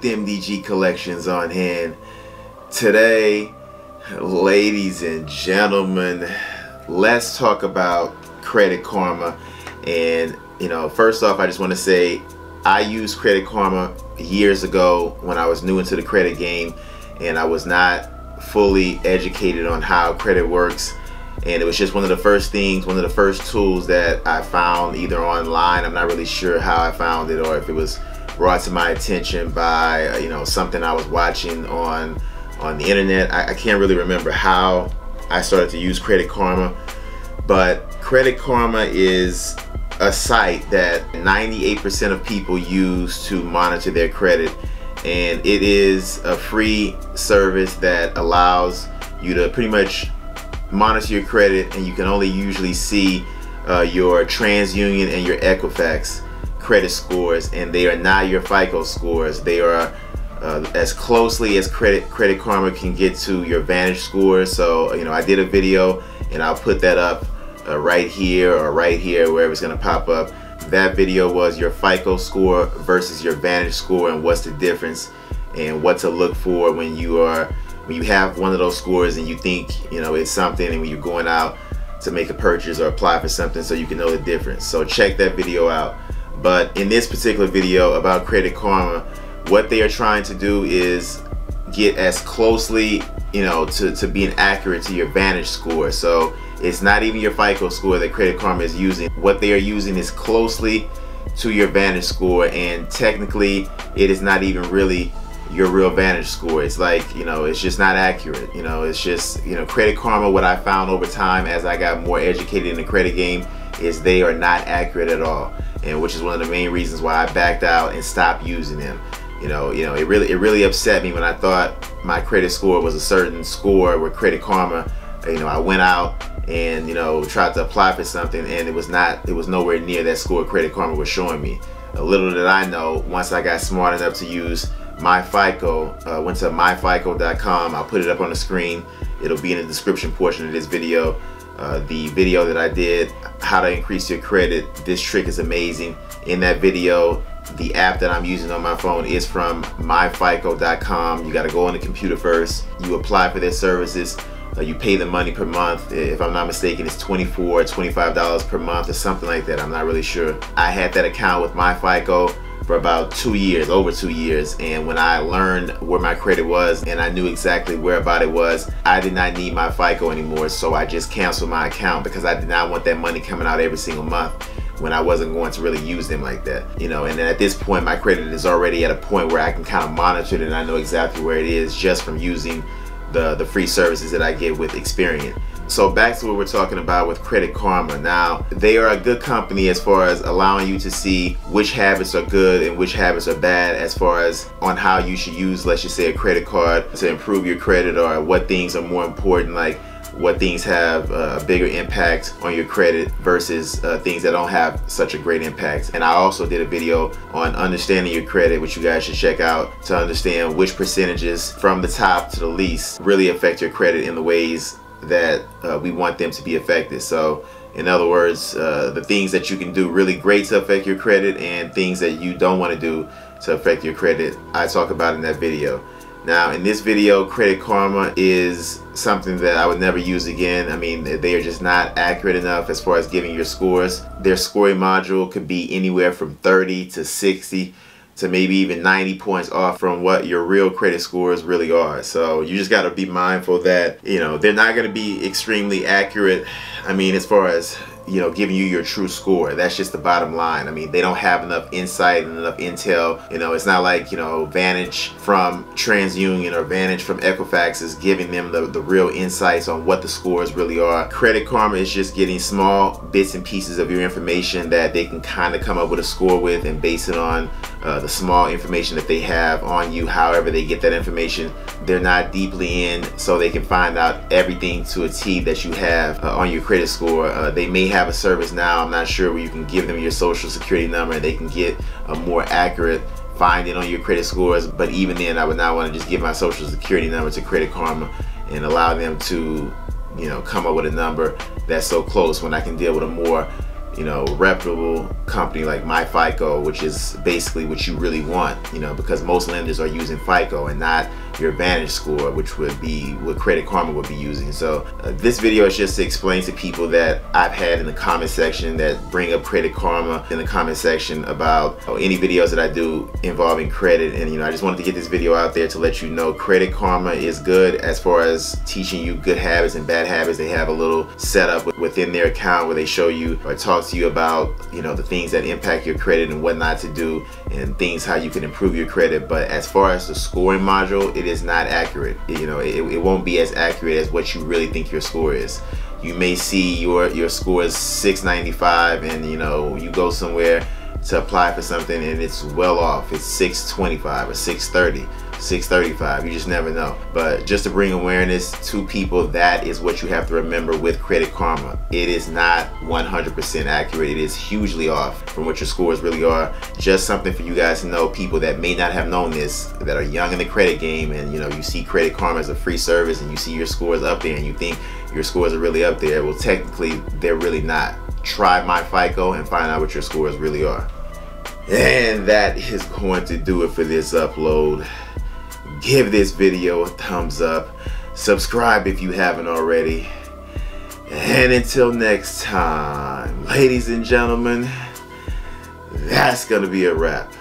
with MDG Collections on hand today. Ladies and gentlemen, let's talk about Credit Karma. And you know, first off, I just want to say I used Credit Karma years ago when I was new into the credit game and I was not fully educated on how credit works, and it was just one of the first tools that I found either online. I'm not really sure how I found it or if it was brought to my attention by something I was watching on the internet. I can't really remember how I started to use Credit Karma, but Credit Karma is a site that 98% of people use to monitor their credit, and it is a free service that allows you to pretty much monitor your credit, and you can only usually see your TransUnion and your Equifax credit scores, and they are not your FICO scores. They are as closely as Credit Karma can get to your Vantage score. So I did a video and I'll put that up right here or right here, wherever it's gonna pop up. That video was your FICO score versus your Vantage score and what's the difference and what to look for when you have one of those scores and you think it's something, and when you're going out to make a purchase or apply for something, so you can know the difference. So check that video out. But in this particular video about Credit Karma, what they are trying to do is get as closely, to being accurate to your Vantage score. So it's not even your FICO score that Credit Karma is using. What they are using is closely to your Vantage score, and technically it is not even really your real Vantage score. It's like, it's just not accurate. It's just, Credit Karma, what I found over time as I got more educated in the credit game, is they are not accurate at all, and which is one of the main reasons why I backed out and stopped using them. It really upset me when I thought my credit score was a certain score where Credit Karma, I went out and tried to apply for something, and it was nowhere near that score Credit Karma was showing me. Little did I know, once I got smart enough to use MyFICO, went to MyFICO.com. I'll put it up on the screen. It'll be in the description portion of this video. The video that I did, how to increase your credit, this trick is amazing. In that video, the app that I'm using on my phone is from myfico.com. You got to go on the computer first. You apply for their services. You pay the money per month. If I'm not mistaken, it's $24 or $25 per month or something like that. I'm not really sure. I had that account with MyFICO for about 2 years, over 2 years, and when I learned where my credit was and I knew exactly whereabout it was, I did not need MyFICO anymore, so I just canceled my account because I did not want that money coming out every single month when I wasn't going to really use them like that. And then at this point, my credit is already at a point where I can kind of monitor it, and I know exactly where it is just from using the free services that I get with Experian. So back to what we're talking about with Credit Karma. Now, they are a good company as far as allowing you to see which habits are good and which habits are bad as far as on how you should use, let's just say, a credit card to improve your credit, or what things are more important, like what things have a bigger impact on your credit versus things that don't have such a great impact. And I also did a video on understanding your credit, which you guys should check out, to understand which percentages from the top to the least really affect your credit in the ways that we want them to be affected. So in other words, the things that you can do really great to affect your credit and things that you don't want to do to affect your credit, I talk about in that video. Now in this video, Credit Karma is something that I would never use again. I mean, they are just not accurate enough as far as giving your scores. Their scoring module could be anywhere from 30 to 60 to maybe even 90 points off from what your real credit scores really are. So you just gotta be mindful that, they're not gonna be extremely accurate. I mean, as far as, giving you your true score, that's just the bottom line. I mean, they don't have enough insight and enough intel. It's not like, Vantage from TransUnion or Vantage from Equifax is giving them the real insights on what the scores really are. Credit Karma is just getting small bits and pieces of your information that they can kind of come up with a score with and base it on the small information that they have on you. However they get that information, they're not deeply in, so they can find out everything to a T that you have on your credit score. They may have a service now, I'm not sure, where you can give them your social security number and they can get a more accurate finding on your credit scores. But even then, I would not want to just give my social security number to Credit Karma and allow them to come up with a number that's so close when I can deal with a more you know, reputable company like MyFICO, which is basically what you really want, you know, because most lenders are using FICO and not your Vantage score, which would be what Credit Karma would be using. So this video is just to explain to people that I've had in the comment section that bring up Credit Karma in the comment section about any videos that I do involving credit. And, you know, I just wanted to get this video out there to let you know Credit Karma is good as far as teaching you good habits and bad habits. They have a little setup within their account where they show you or talk to you about, you know, the things that impact your credit and what not to do and things how you can improve your credit. But as far as the scoring module, it is not accurate. You know, it won't be as accurate as what you really think your score is. You may see your score is 695 and, you know, you go somewhere to apply for something and it's well off. It's 625 or 630, 635. You just never know. But just to bring awareness to people, that is what you have to remember with Credit Karma. It is not 100% accurate. It is hugely off from what your scores really are. Just something for you guys to know, people that may not have known this, that are young in the credit game, and you know, you see Credit Karma as a free service and you see your scores up there and you think your scores are really up there. Well, technically they're really not. Try MyFICO and find out what your scores really are. And that is going to do it for this upload. Give this video a thumbs up, subscribe if you haven't already, and until next time, ladies and gentlemen, that's gonna be a wrap.